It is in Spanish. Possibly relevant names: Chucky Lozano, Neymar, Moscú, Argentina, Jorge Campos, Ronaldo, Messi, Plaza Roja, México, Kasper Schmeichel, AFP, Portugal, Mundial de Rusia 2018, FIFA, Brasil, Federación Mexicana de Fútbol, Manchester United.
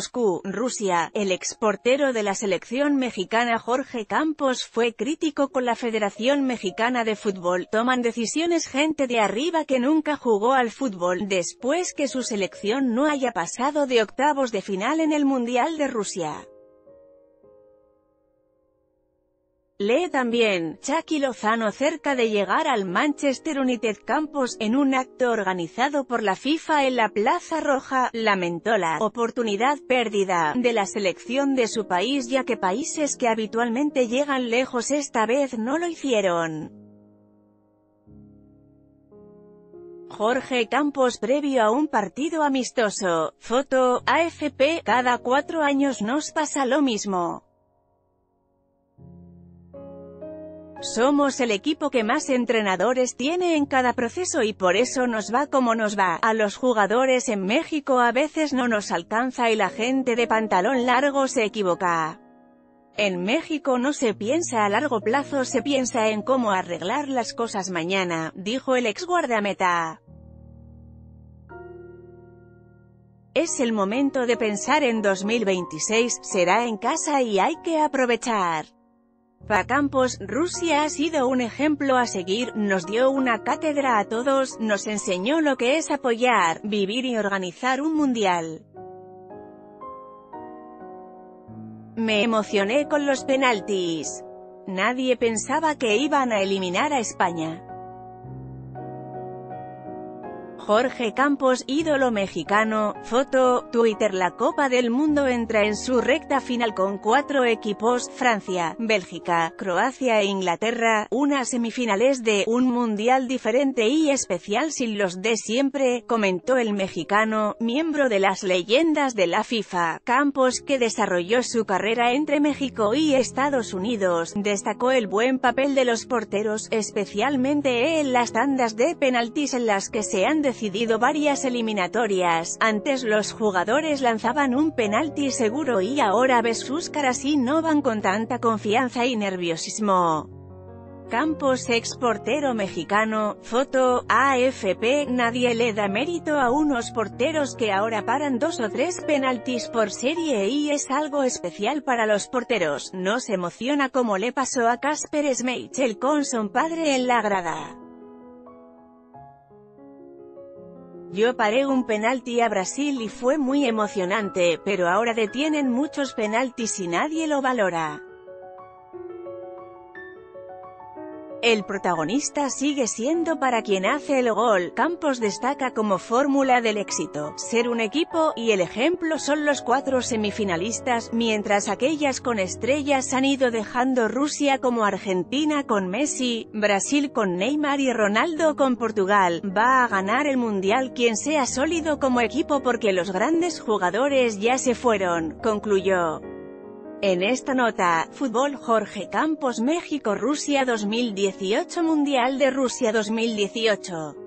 Moscú, Rusia, el exportero de la selección mexicana Jorge Campos fue crítico con la Federación Mexicana de Fútbol. Toman decisiones gente de arriba que nunca jugó al fútbol, después que su selección no haya pasado de octavos de final en el Mundial de Rusia. Lee también, Chucky Lozano cerca de llegar al Manchester United. Campos, en un acto organizado por la FIFA en la Plaza Roja, lamentó la oportunidad perdida de la selección de su país, ya que países que habitualmente llegan lejos esta vez no lo hicieron. Jorge Campos previo a un partido amistoso, foto, AFP, cada 4 años nos pasa lo mismo. Somos el equipo que más entrenadores tiene en cada proceso y por eso nos va como nos va. A los jugadores en México a veces no nos alcanza y la gente de pantalón largo se equivoca. En México no se piensa a largo plazo, se piensa en cómo arreglar las cosas mañana, dijo el ex guardameta. Es el momento de pensar en 2026, será en casa y hay que aprovechar. Para Campos, Rusia ha sido un ejemplo a seguir, nos dio una cátedra a todos, nos enseñó lo que es apoyar, vivir y organizar un mundial. Me emocioné con los penaltis. Nadie pensaba que iban a eliminar a España. Jorge Campos, ídolo mexicano, foto, Twitter. La Copa del Mundo entra en su recta final con 4 equipos, Francia, Bélgica, Croacia e Inglaterra, unas semifinales de un mundial diferente y especial sin los de siempre, comentó el mexicano, miembro de las leyendas de la FIFA. Campos, que desarrolló su carrera entre México y Estados Unidos, destacó el buen papel de los porteros, especialmente en las tandas de penaltis en las que se han decidido varias eliminatorias. Antes los jugadores lanzaban un penalti seguro y ahora ves sus caras y no van con tanta confianza y nerviosismo. Campos, ex portero mexicano, foto, AFP. Nadie le da mérito a unos porteros que ahora paran 2 o 3 penaltis por serie y es algo especial para los porteros. No se emociona como le pasó a Kasper Schmeichel con su padre en la grada. Yo paré un penalti a Brasil y fue muy emocionante, pero ahora detienen muchos penaltis y nadie lo valora. El protagonista sigue siendo para quien hace el gol. Campos destaca como fórmula del éxito, ser un equipo, y el ejemplo son los 4 semifinalistas, mientras aquellas con estrellas han ido dejando. Rusia como Argentina con Messi, Brasil con Neymar y Ronaldo con Portugal. Va a ganar el Mundial quien sea sólido como equipo porque los grandes jugadores ya se fueron, concluyó. En esta nota, Fútbol. Jorge Campos, México. Rusia 2018, Mundial de Rusia 2018.